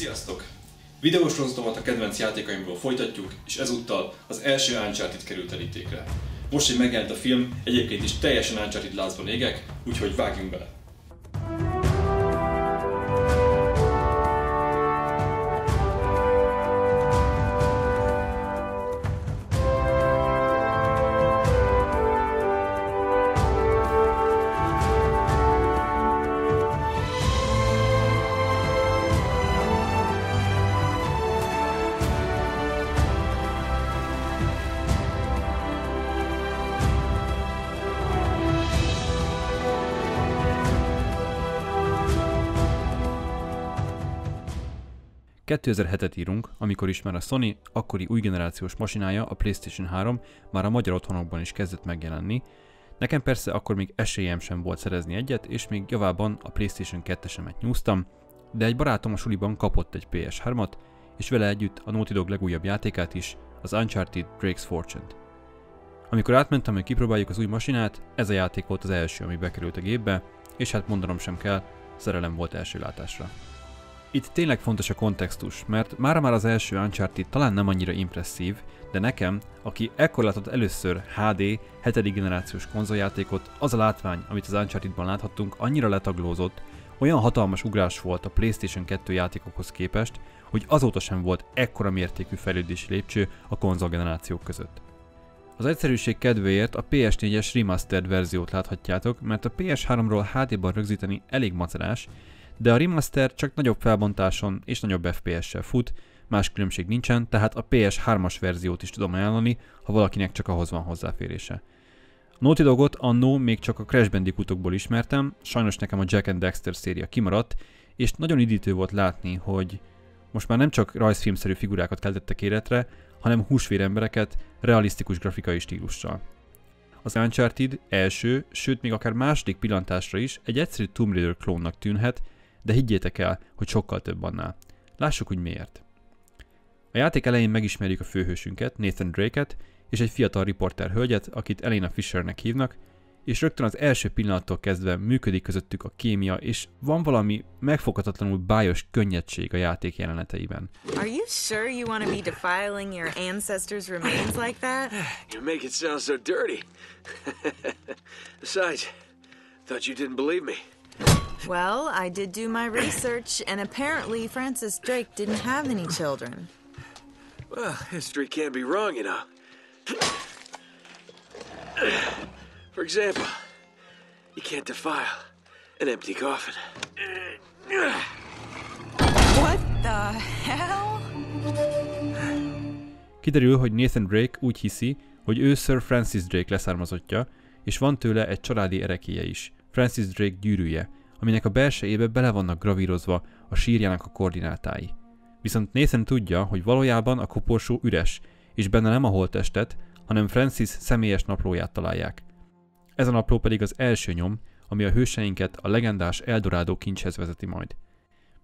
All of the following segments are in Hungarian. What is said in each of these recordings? Sziasztok! Videósronzatomat a kedvenc játékaimból folytatjuk, és ezúttal az első Uncharted került elítékre. Most, hogy megjelent a film, egyébként is teljesen Uncharted lázban égek, úgyhogy vágjunk bele! ...2007-et írunk, amikor is már a Sony akkori új generációs masinája, a PlayStation 3 már a magyar otthonokban is kezdett megjelenni. Nekem persze akkor még esélyem sem volt szerezni egyet, és még javában a PlayStation 2-esemet nyúztam, de egy barátom a suliban kapott egy PS3-at, és vele együtt a Naughty Dog legújabb játékát is, az Uncharted Drake's Fortune-t. Amikor átmentem, hogy kipróbáljuk az új masinát, ez a játék volt az első, ami bekerült a gépbe, és hát mondanom sem kell, szerelem volt első látásra. Itt tényleg fontos a kontextus, mert már az első Uncharted talán nem annyira impresszív, de nekem, aki ekkor látott először HD 7. generációs konzoljátékot, az a látvány, amit az Uncharted-ban láthattunk, annyira letaglózott, olyan hatalmas ugrás volt a PlayStation 2 játékokhoz képest, hogy azóta sem volt ekkora mértékű fejlődési lépcső a konzolgenerációk között. Az egyszerűség kedvéért a PS4-es remastered verziót láthatjátok, mert a PS3-ról HD-ban rögzíteni elég macerás, de a remaster csak nagyobb felbontáson és nagyobb FPS-sel fut, más különbség nincsen, tehát a PS3-as verziót is tudom ajánlani, ha valakinek csak ahhoz van hozzáférése. A Naughty Dogot annó még csak a Crash Bandicootokból ismertem, sajnos nekem a Jack and Dexter széria kimaradt, és nagyon üdítő volt látni, hogy most már nem csak rajzfilmszerű figurákat keltettek életre, hanem húsvér embereket realisztikus grafikai stílussal. Az Uncharted első, sőt még akár második pillantásra is egy egyszerű Tomb Raider klónnak tűnhet, de higgyétek el, hogy sokkal több annál. Lássuk, hogy miért. A játék elején megismerjük a főhősünket, Nathan Drake-et, és egy fiatal riporter hölgyet, akit Elena Fishernek hívnak, és rögtön az első pillanattól kezdve működik közöttük a kémia, és van valami megfoghatatlanul bájos könnyedség a játék jeleneteiben. Are you sure you want to be defiling your ancestors' remains like that? You make it sound so dirty. Besides, thought you didn't believe me. Well, I did do my research, and apparently Francis Drake didn't have any children. Well, history can't be wrong, you know. For example, you can't defile an empty coffin. What the hell? Kiderül, hogy Nathan Drake úgy hiszi, hogy ő Sir Francis Drake leszármazottja, és van tőle egy családi erekélye is, Francis Drake gyűrűje, aminek a belsejébe bele vannak gravírozva a sírjának a koordinátái. Viszont Nathan tudja, hogy valójában a koporsó üres, és benne nem a holttestet, hanem Francis személyes naplóját találják. Ez a napló pedig az első nyom, ami a hőseinket a legendás Eldorado kincshez vezeti majd.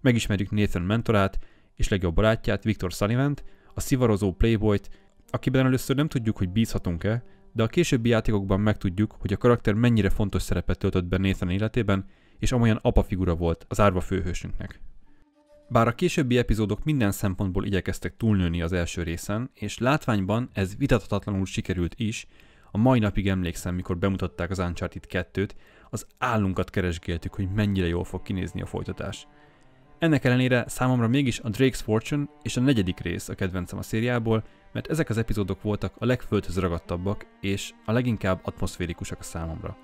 Megismerjük Nathan mentorát és legjobb barátját, Victor Sullivant, a szivarozó playboyt, akiben először nem tudjuk, hogy bízhatunk-e, de a későbbi játékokban megtudjuk, hogy a karakter mennyire fontos szerepet töltött be Nathan életében, és amolyan apafigura volt az árva főhősünknek. Bár a későbbi epizódok minden szempontból igyekeztek túlnőni az első részen, és látványban ez vitathatatlanul sikerült is, a mai napig emlékszem, mikor bemutatták az Uncharted 2-t, az állunkat keresgéltük, hogy mennyire jól fog kinézni a folytatás. Ennek ellenére számomra mégis a Drake's Fortune és a negyedik rész a kedvencem a szériából, mert ezek az epizódok voltak a legföldhöz ragadtabbak, és a leginkább atmoszférikusak a számomra.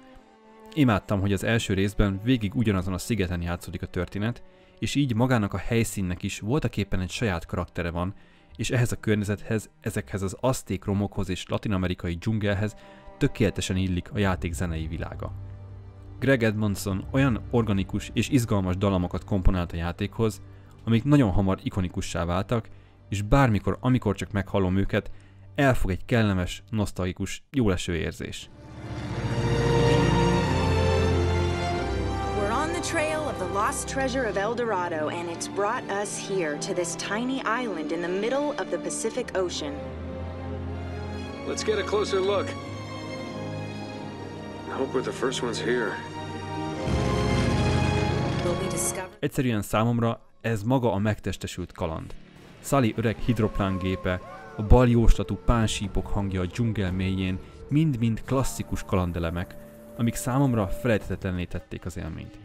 Imádtam, hogy az első részben végig ugyanazon a szigeten játszódik a történet, és így magának a helyszínnek is voltaképpen egy saját karaktere van, és ehhez a környezethez, ezekhez az azték romokhoz és latin-amerikai dzsungelhez tökéletesen illik a játék zenei világa. Greg Edmonson olyan organikus és izgalmas dalamokat komponált a játékhoz, amik nagyon hamar ikonikussá váltak, és bármikor, amikor csak meghallom őket, elfog egy kellemes, nosztalgikus, jóleső érzés. Trail of the lost treasure of Eldorado, and it's brought us here to this tiny island in the middle of the Pacific Ocean. Let's get a closer look. I hope we're the first ones here. Egyszerűen számomra Ez maga a megtestesült kaland. Sully öreg hidroplángépe, a baljóslatú pánsípok hangja a dzsungel mélyén, mind-mind klasszikus kalandelemek, amik számomra felejthetetlenné tették az élményt.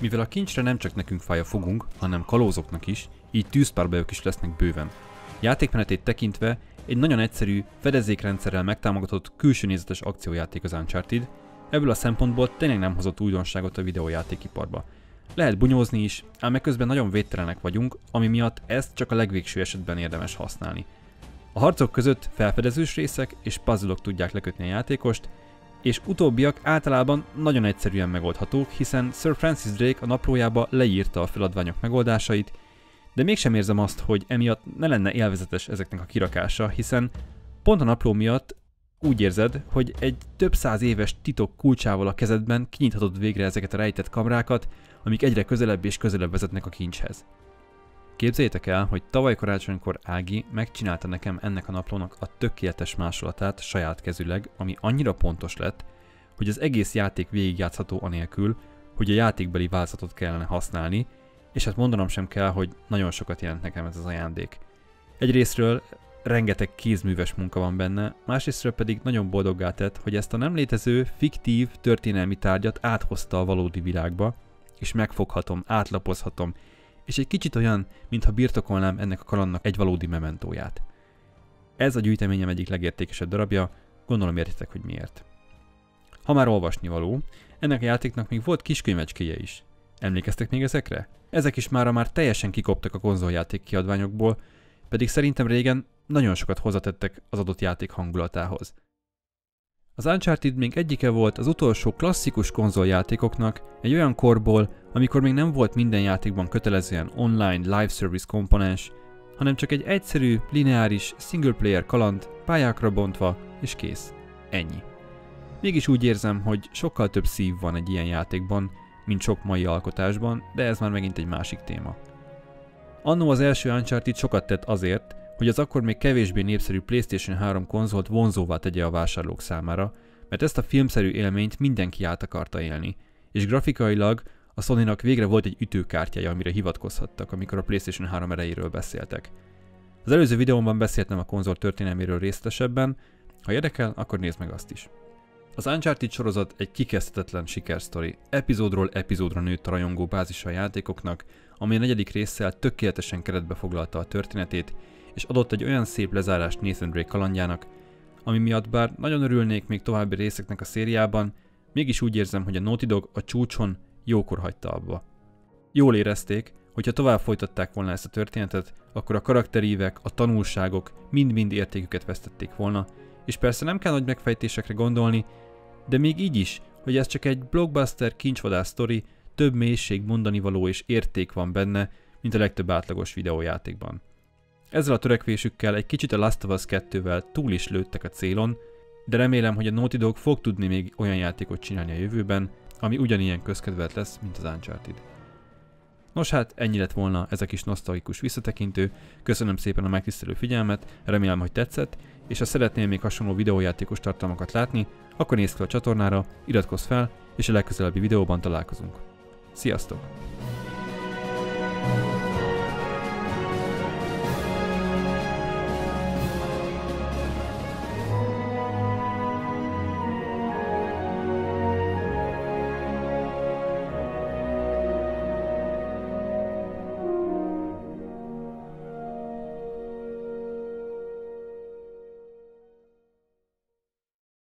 Mivel a kincsre nem csak nekünk fáj a fogunk, hanem kalózoknak is, így tűzpárbajok is lesznek bőven. Játékmenetét tekintve egy nagyon egyszerű, fedezékrendszerrel megtámogatott külső nézetes akciójáték az Uncharted, ebből a szempontból tényleg nem hozott újdonságot a videójátékiparba. Lehet bunyózni is, ám eközben nagyon védtelenek vagyunk, ami miatt ezt csak a legvégső esetben érdemes használni. A harcok között felfedezős részek és puzzle-ok tudják lekötni a játékost, és utóbbiak általában nagyon egyszerűen megoldhatók, hiszen Sir Francis Drake a naplójába leírta a feladványok megoldásait, de mégsem érzem azt, hogy emiatt ne lenne élvezetes ezeknek a kirakása, hiszen pont a napló miatt úgy érzed, hogy egy több száz éves titok kulcsával a kezedben kinyithatod végre ezeket a rejtett kamrákat, amik egyre közelebb és közelebb vezetnek a kincshez. Képzeljétek el, hogy tavaly karácsonykor Ági megcsinálta nekem ennek a naplónak a tökéletes másolatát saját kezüleg, ami annyira pontos lett, hogy az egész játék végigjátszható anélkül, hogy a játékbeli változatot kellene használni, és hát mondanom sem kell, hogy nagyon sokat jelent nekem ez az ajándék. Egyrésztről rengeteg kézműves munka van benne, másrésztről pedig nagyon boldoggá tett, hogy ezt a nem létező, fiktív történelmi tárgyat áthozta a valódi világba, és megfoghatom, átlapozhatom, és egy kicsit olyan, mintha birtokolnám ennek a kalandnak egy valódi mementóját. Ez a gyűjteményem egyik legértékesebb darabja, gondolom értitek, hogy miért. Ha már olvasni való, ennek a játéknak még volt kiskönyvecskéje is. Emlékeztek még ezekre? Ezek is mára már teljesen kikoptak a konzoljáték kiadványokból, pedig szerintem régen nagyon sokat hozzátettek az adott játék hangulatához. Az Uncharted még egyike volt az utolsó klasszikus konzoljátékoknak egy olyan korból, amikor még nem volt minden játékban kötelezően online live service komponens, hanem csak egy egyszerű, lineáris, single player kaland, pályákra bontva, és kész. Ennyi. Mégis úgy érzem, hogy sokkal több szív van egy ilyen játékban, mint sok mai alkotásban, de ez már megint egy másik téma. Annó az első Uncharted sokat tett azért, hogy az akkor még kevésbé népszerű PlayStation 3 konzolt vonzóvá tegye a vásárlók számára, mert ezt a filmszerű élményt mindenki át akarta élni, és grafikailag a Sony-nak végre volt egy ütőkártyája, amire hivatkozhattak, amikor a PlayStation 3 erejéről beszéltek. Az előző videómban beszéltem a konzol történelméről részletesebben, ha érdekel, akkor nézd meg azt is. Az Uncharted sorozat egy kikezdhetetlen sikersztori, epizódról epizódra nőtt a rajongó bázisa a játékoknak, ami a negyedik résszel tökéletesen keretbe foglalta a történetét, és adott egy olyan szép lezárást Nathan Drake kalandjának, ami miatt bár nagyon örülnék még további részeknek a szériában, mégis úgy érzem, hogy a Naughty Dog a csúcson jókor hagyta abba. Jól érezték, hogyha tovább folytatták volna ezt a történetet, akkor a karakterívek, a tanulságok mind-mind értéküket vesztették volna, és persze nem kell nagy megfejtésekre gondolni, de még így is, hogy ez csak egy blockbuster kincsvadász sztori, több mélység, mondanivaló és érték van benne, mint a legtöbb átlagos videójátékban. Ezzel a törekvésükkel egy kicsit a Last of Us 2-vel túl is lőttek a célon, de remélem, hogy a Naughty Dog fog tudni még olyan játékot csinálni a jövőben, ami ugyanilyen közkedvelt lesz, mint az Uncharted. Nos hát, ennyi lett volna ez a kis nosztalgikus visszatekintő, köszönöm szépen a megtisztelő figyelmet, remélem, hogy tetszett, és ha szeretnél még hasonló videójátékos tartalmakat látni, akkor nézz fel a csatornára, iratkozz fel, és a legközelebbi videóban találkozunk. Sziasztok!